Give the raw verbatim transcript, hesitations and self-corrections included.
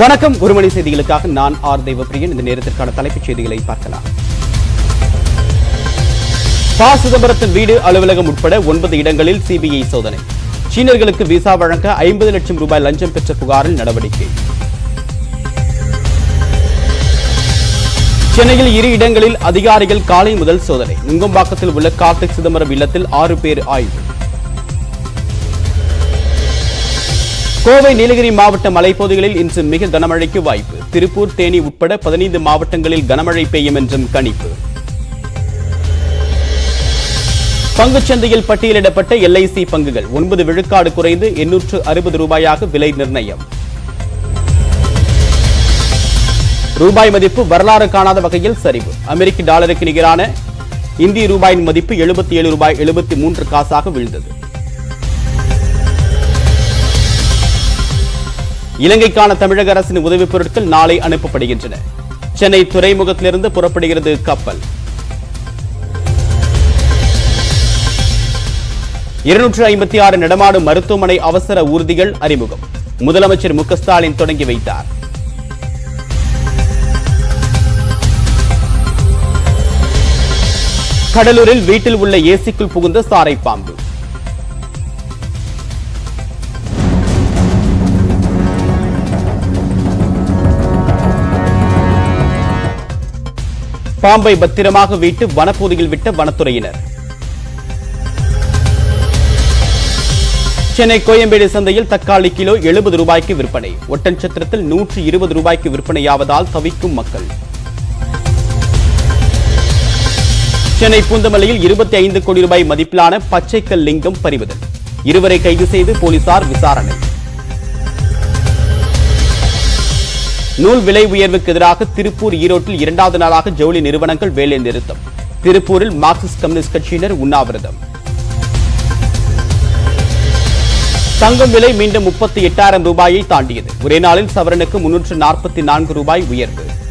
வணக்கம் ஒருமணி செய்திகளுக்காக நான் ஆர் தெய்வப்பிரியன். இந்த நேரத்திற்கான தலைப்புச் செய்திகளை பார்க்கலாம். ப. சிதம்பரத்தின் வீடு, அலுவலகம் உட்பட ஒன்பது இடங்களில் சிபிஐ சோதனை. சீனர்களுக்கு விசா வழங்க ஐம்பது லட்சம் ரூபாய் லஞ்சம் பெற்ற புகாரில் நடவடிக்கை. சென்னையில் இரு இடங்களில் அதிகாரிகள் காலை முதல் சோதனை. நுங்கம்பாக்கத்தில் உள்ள கார்த்திக் சிதம்பரம் இல்லத்தில் ஆறு பேர் ஆய்வு. கோவை நீலகிரி மாவட்ட மலைப்பகுதிகளில் இன்று மிக கனமழைக்கு வாய்ப்பு. திருப்பூர், தேனி உட்பட பதினைந்து மாவட்டங்களில் கனமழை பெய்யும் என்றும் கணிப்பு. பங்குச்சந்தையில் பட்டியலிடப்பட்ட எல்ஐசி பங்குகள் ஒன்பது விழுக்காடு குறைந்து எண்ணூற்று அறுபது ரூபாயாக விலை நிர்ணயம். ரூபாய் மதிப்பு வரலாறு காணாத வகையில் சரிவு. அமெரிக்க டாலருக்கு நிகரான இந்திய ரூபாயின் மதிப்பு எழுபத்தி ஏழு ரூபாய் எழுபத்தி மூன்று காசாக வீழ்ந்தது. இலங்கைக்கான தமிழக அரசின் உதவிப் பொருட்கள் நாளை அனுப்பப்படுகின்றன. சென்னை துறைமுகத்திலிருந்து புறப்படுகிறது கப்பல். இருநூற்று ஐம்பத்தி ஆறு நடமாடும் மருத்துவமனை அவசர ஊர்திகள் அறிமுகம். முதலமைச்சர் மு க ஸ்டாலின் தொடங்கி வைத்தார். கடலூரில் வீட்டில் உள்ள ஏசிக்குள் புகுந்த சாரை பாம்பு. பாம்பை பத்திரமாக வீட்டு வனப்பகுதியில் விட்ட வனத்துறையினர். சென்னை கோயம்பேடு சந்தையில் தக்காளி கிலோ எழுபது ரூபாய்க்கு விற்பனை. ஒட்டன்சத்திரத்தில் நூற்று இருபது ரூபாய்க்கு விற்பனையாவதால் தவிக்கும் மக்கள். சென்னை பூந்தமல்லியில் இருபத்தி ஐந்து கோடி ரூபாய் மதிப்பிலான பச்சைக்கல் லிங்கம் பறிமுதல். இருவரை கைது செய்து போலீசார் விசாரணை. நூல் விலை உயர்வுக்கு எதிராக திருப்பூர், ஈரோட்டில் இரண்டாவது நாளாக ஜவுளி நிறுவனங்கள் வேலை நிறுத்தம். திருப்பூரில் மார்க்சிஸ்ட் கம்யூனிஸ்ட் கட்சியினர் உண்ணாவிரதம். தங்கம் விலை மீண்டும் முப்பத்தி எட்டாயிரம் ரூபாயை தாண்டியது. ஒரே நாளில் சவரனுக்கு முன்னூற்று நாற்பத்தி நான்கு ரூபாய் உயர்வு.